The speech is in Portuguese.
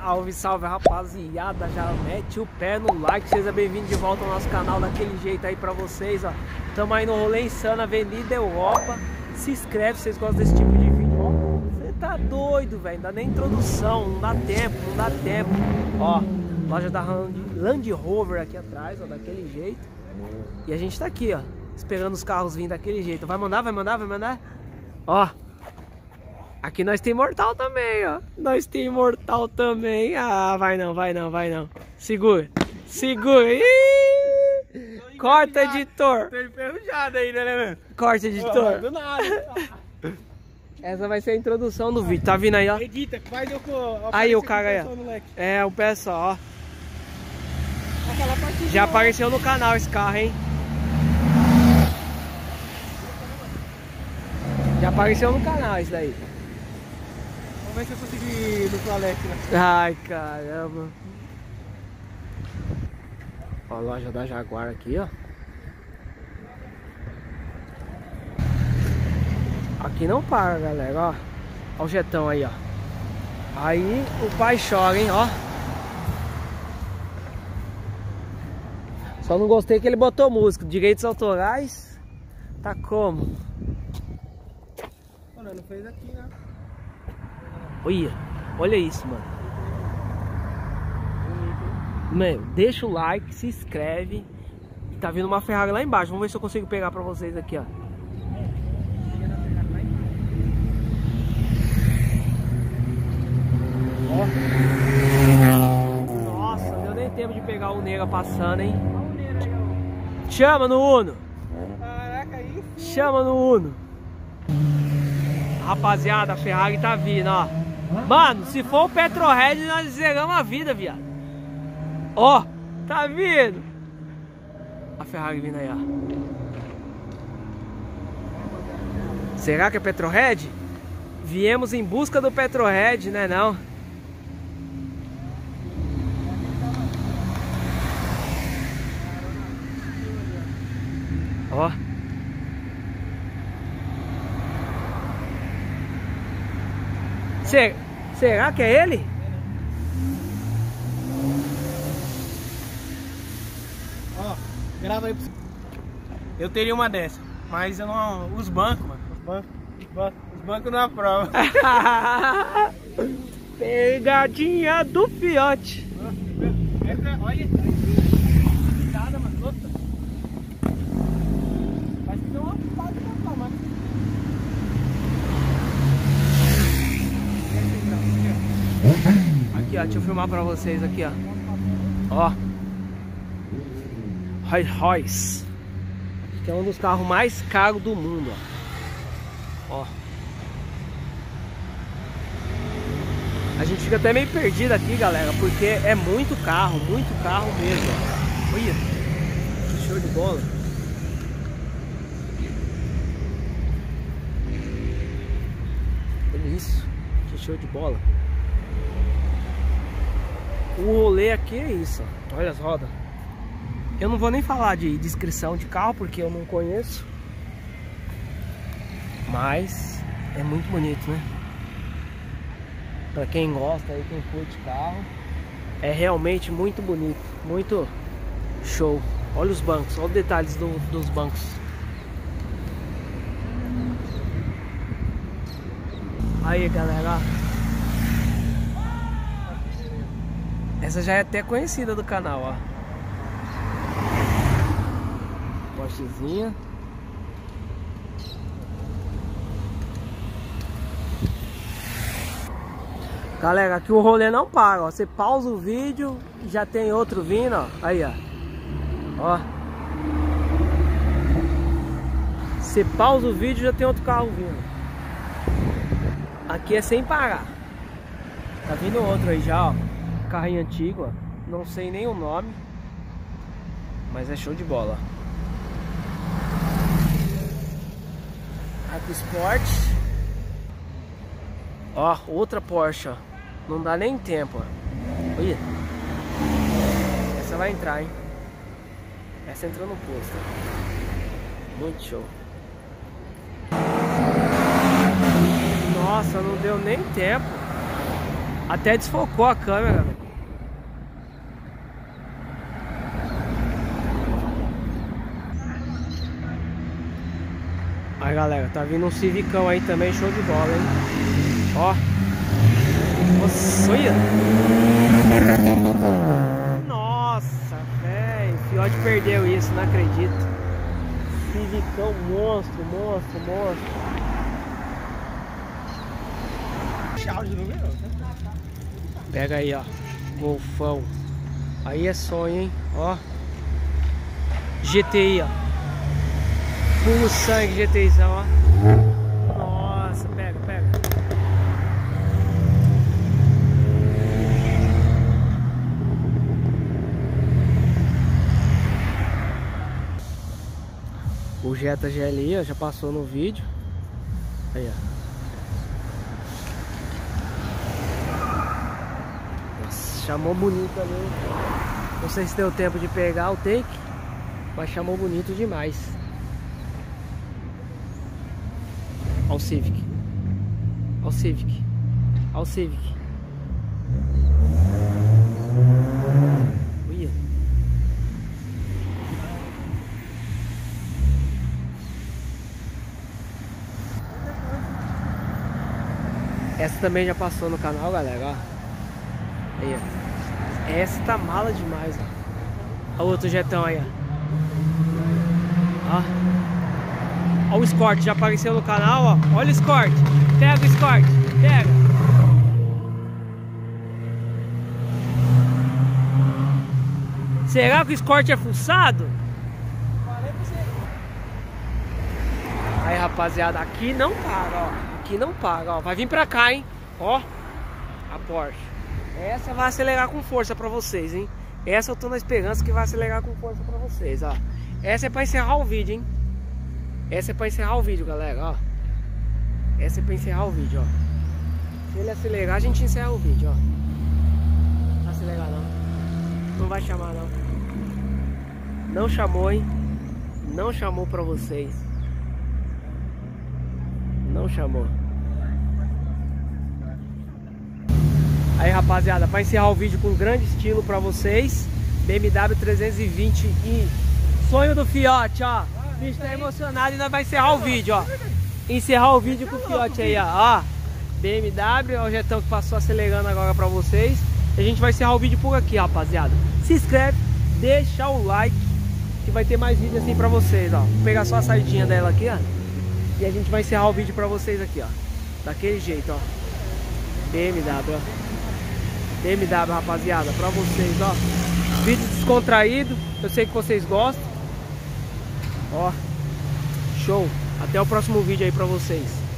Salve, salve, rapaziada, já mete o pé no like, seja bem-vindo de volta ao nosso canal daquele jeito aí pra vocês, ó. Tamo aí no rolê insano, Avenida Europa. Se inscreve se vocês gostam desse tipo de vídeo, ó. Você tá doido, velho, não dá nem introdução, não dá tempo, não dá tempo. Ó, loja da Land Rover aqui atrás, ó, daquele jeito. E a gente tá aqui, ó, esperando os carros vindo daquele jeito. Vai mandar, vai mandar, vai mandar? Ó. Aqui nós tem mortal também, ó. Nós tem mortal também. Ah, vai não, vai não, vai não. Segura, segura. Ih! Corta, editor. Tô enferrujado ainda, né, mano? Corta, editor. Do nada. Essa vai ser a introdução do vídeo. Tá vindo aí, ó. Edita, faz eu com... Aí o cara aí, ó. É, o pé só, ó. Já apareceu no canal esse carro, hein? Já apareceu no canal isso daí. Vamos ver se eu consigo ir no toalete, né? Ai, caramba. Ó, a loja da Jaguar aqui, ó. Aqui não para, galera, ó. Ó o jetão aí, ó. Aí o pai chora, hein, ó. Só não gostei que ele botou música. Direitos autorais. Tá como? Mano, não fez aqui, né? Olha, olha isso, mano. Meu, deixa o like, se inscreve. Tá vindo uma Ferrari lá embaixo. Vamos ver se eu consigo pegar pra vocês aqui, ó. Nossa, deu nem tempo de pegar o Neira passando, hein? Chama no Uno. Caraca, isso. Chama no Uno. Rapaziada, a Ferrari tá vindo, ó. Mano, se for o Petrohead, nós zeramos a vida, viado. Ó, tá vindo. A Ferrari vindo aí, ó. Será que é Petrohead? Viemos em busca do Petrohead, né não? Ó. Será que é ele? Ó, grava aí pra você. Eu teria uma dessa, mas eu não... Os bancos, mano. Os bancos não aprovam. Pegadinha do fiote. Olha. Cuidado, mano. Opa. Parece que deu uma pata pra tomar. Aqui, ó, deixa eu filmar pra vocês aqui, ó. Ó. Rolls Royce. Que é um dos carros mais caros do mundo, ó. Ó. A gente fica até meio perdido aqui, galera, porque é muito carro mesmo, ó. Olha. Que show de bola. Olha isso. Que show de bola. O rolê aqui é isso, ó. Olha as rodas. Eu não vou nem falar de descrição de carro, porque eu não conheço. Mas é muito bonito, né? Pra quem gosta, aí, quem curte carro, é realmente muito bonito. Muito show. Olha os bancos, olha os detalhes dos bancos. Aí, galera, essa já é até conhecida do canal, ó. Porschezinha. Galera, aqui o rolê não para, ó. Você pausa o vídeo e já tem outro vindo, ó. Aí, ó. Ó. Você pausa o vídeo e já tem outro carro vindo. Aqui é sem parar. Tá vindo outro aí já, ó. Carrinho antigo, ó. Não sei nem o nome, mas é show de bola. Aqui Sport, ó, outra Porsche, ó. Não dá nem tempo, ó. Olha, essa vai entrar, hein? Essa entrou no posto, ó. Muito show. Nossa, não deu nem tempo. Até desfocou a câmera, velho. Aí galera, tá vindo um Civicão aí também, show de bola, hein? Ó. Nossa, olha. Nossa, velho. O Fiote perdeu isso, não acredito. Civicão, monstro, monstro, monstro. Pega aí, ó. Golfão. Aí é sonho, hein? Ó. GTI, ó. Puro sangue GTIzão, ó. Nossa, pega, pega. O Jetta GLI, ó, já passou no vídeo. Aí, ó. Chamou bonito ali. Não sei se deu tempo de pegar o take, mas chamou bonito demais. Olha o Civic. Olha o Civic. Olha o Civic. Uia. Essa também já passou no canal, galera, ó. Aí, ó. Essa tá mala demais, ó. Olha o outro jetão aí, ó. Ó. Olha o Escort, já apareceu no canal, ó. Olha o Escort. Pega o Escort. Pega. Será que o Escort é fuçado? Aí, rapaziada, aqui não para, ó. Aqui não para, ó. Vai vir pra cá, hein. Ó. A Porsche. Essa vai acelerar com força pra vocês, hein? Essa eu tô na esperança que vai acelerar com força pra vocês, ó. Essa é pra encerrar o vídeo, hein? Essa é pra encerrar o vídeo, galera, ó. Essa é pra encerrar o vídeo, ó. Se ele acelerar, a gente encerra o vídeo, ó. Não vai acelerar, não. Não vai chamar, não. Não chamou, hein? Não chamou pra vocês. Não chamou. Aí, rapaziada, vai encerrar o vídeo com grande estilo pra vocês. BMW 320 e sonho do Fiote, ó. O bicho tá emocionado e nós vai encerrar o vídeo, ó. Encerrar o vídeo com o Fiote aí, ó. BMW, ó, o jetão que passou acelerando agora pra vocês. E a gente vai encerrar o vídeo por aqui, rapaziada. Se inscreve, deixa o like, que vai ter mais vídeo assim pra vocês, ó. Vou pegar só a sardinha dela aqui, ó. E a gente vai encerrar o vídeo pra vocês aqui, ó. Daquele jeito, ó. BMW, ó. BMW, rapaziada, pra vocês, ó. Vídeo descontraído. Eu sei que vocês gostam. Ó. Show. Até o próximo vídeo aí pra vocês.